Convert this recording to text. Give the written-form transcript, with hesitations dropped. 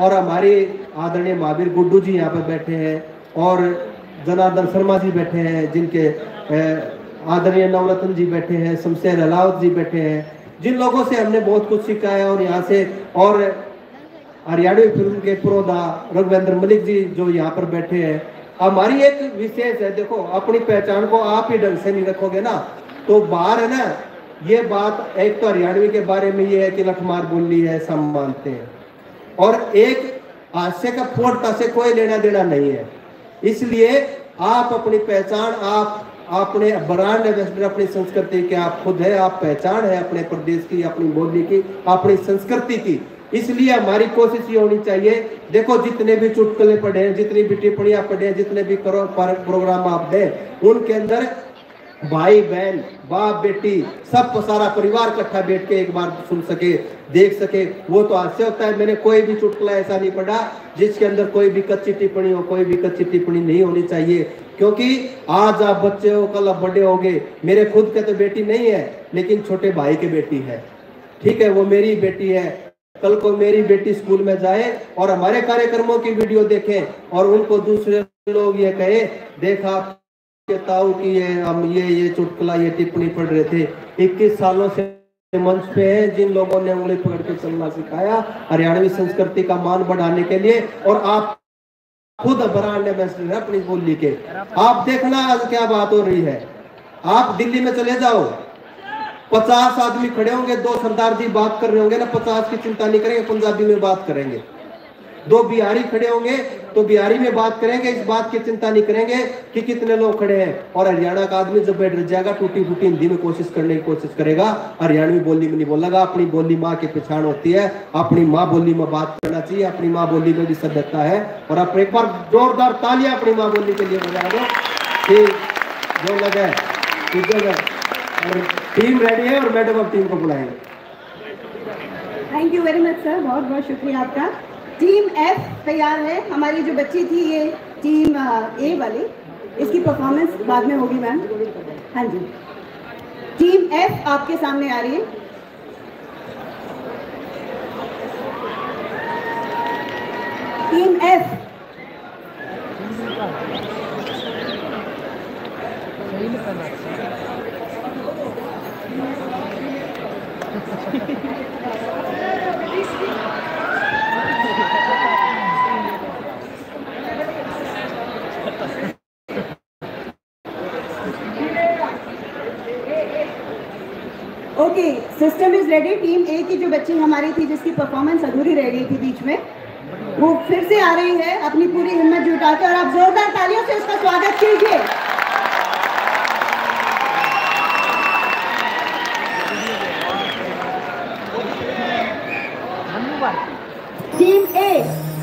और हमारे आदरणीय महावीर गुड्डू जी यहाँ पर बैठे हैं और जनार्दन शर्मा जी बैठे हैं, जिनके आदरणीय नवलतन जी बैठे हैं, शमशेर अलावत जी बैठे हैं, जिन लोगों से हमने बहुत कुछ सीखा है। और यहाँ से और हरियाणवी फिल्म के पुरोधा रघवेंद्र मलिक जी जो यहाँ पर बैठे हैं, हमारी एक विशेष है। देखो, अपनी पहचान को आप ही ढंग से नहीं रखोगे ना तो बाहर है ना, ये बात एक तो हरियाणवी के बारे में ये है कि लठमार बोली है, सब मानते हैं, और एक हादसे का फोड़ता से कोई लेना देना नहीं है। इसलिए आप अपनी पहचान, आप अपने ब्रांड एम्बेसडर अपनी संस्कृति के आप खुद है, आप पहचान है अपने प्रदेश की, अपनी बोली की, अपनी संस्कृति की। इसलिए हमारी कोशिश ये होनी चाहिए। देखो, जितने भी चुटकुले पढ़े हैं, जितनी भी टिप्पणियां पढ़े हैं, जितने भी प्रोग्राम आप दें, उनके अंदर भाई बहन, बाप बेटी, सब सारा परिवार इकट्ठा बैठ के एक बार सुन सके, देख सके, वो तो हास्य होता है। मैंने कोई भी चुटकुला ऐसा नहीं पढ़ा जिसके अंदर कोई भी कच्ची टिप्पणी हो, कोई भी कच्ची टिप्पणी नहीं होनी चाहिए, क्योंकि आज आप बच्चे हो, कल आप बड़े हो गए। मेरे खुद के तो बेटी नहीं है, लेकिन छोटे भाई की बेटी है, ठीक है, वो मेरी बेटी है। कल को मेरी बेटी स्कूल में जाए और हमारे कार्यक्रमों की वीडियो देखे और उनको दूसरे लोग ये कहे, देखा ताऊ की है, हम ये चुटकुला, ये टिप्पणी पढ़ रहे थे। 21 सालों से मंच पे हैं जिन लोगों ने उंगली पकड़ के चलना सिखाया हरियाणवी संस्कृति का मान बढ़ाने के लिए, और आप खुद ब्रांड एम्बेसडर है अपनी बोली के। आप देखना आज क्या बात हो रही है। आप दिल्ली में चले जाओ, 50 आदमी खड़े होंगे, 2 सरदार जी बात कर रहे होंगे ना, 50 की चिंता नहीं करेंगे, पंजाबी में बात करेंगे। 2 बिहारी खड़े होंगे तो बिहारी में बात करेंगे, इस बात की चिंता नहीं करेंगे कि कितने लोग खड़े हैं। और हरियाणा का आदमी जब बैठ जाएगा, टूटी फूटी हिंदी में कोशिश करने की कोशिश करेगा, हरियाणवी बोली में नहीं बोलेगा। अपनी बोली माँ की पहचान होती है, अपनी माँ बोली में बात करना चाहिए, अपनी माँ बोली में भी सभ्यता है। और आप एक बार जोरदार तालियां अपनी माँ बोली के लिए बजा दो कि जो लगे और टीम रेडी है और मैडम अब टीम को बुलाएंगे। Thank you very much sir, बहुत बहुत शुक्रिया आपका। टीम एफ तैयार है, हमारी जो बच्ची थी ये टीम ए वाली, इसकी परफॉर्मेंस बाद में होगी मैम। हाँ जी, टीम एफ आपके सामने आ रही है। Team F okay, system is ready. Team A की जो बच्ची हमारी थी जिसकी परफॉर्मेंस अधूरी रह गई थी बीच में, वो फिर से आ रही है अपनी पूरी हिम्मत जुटाकर, और आप जोरदार तालियों से उसका स्वागत कीजिए। टीम ए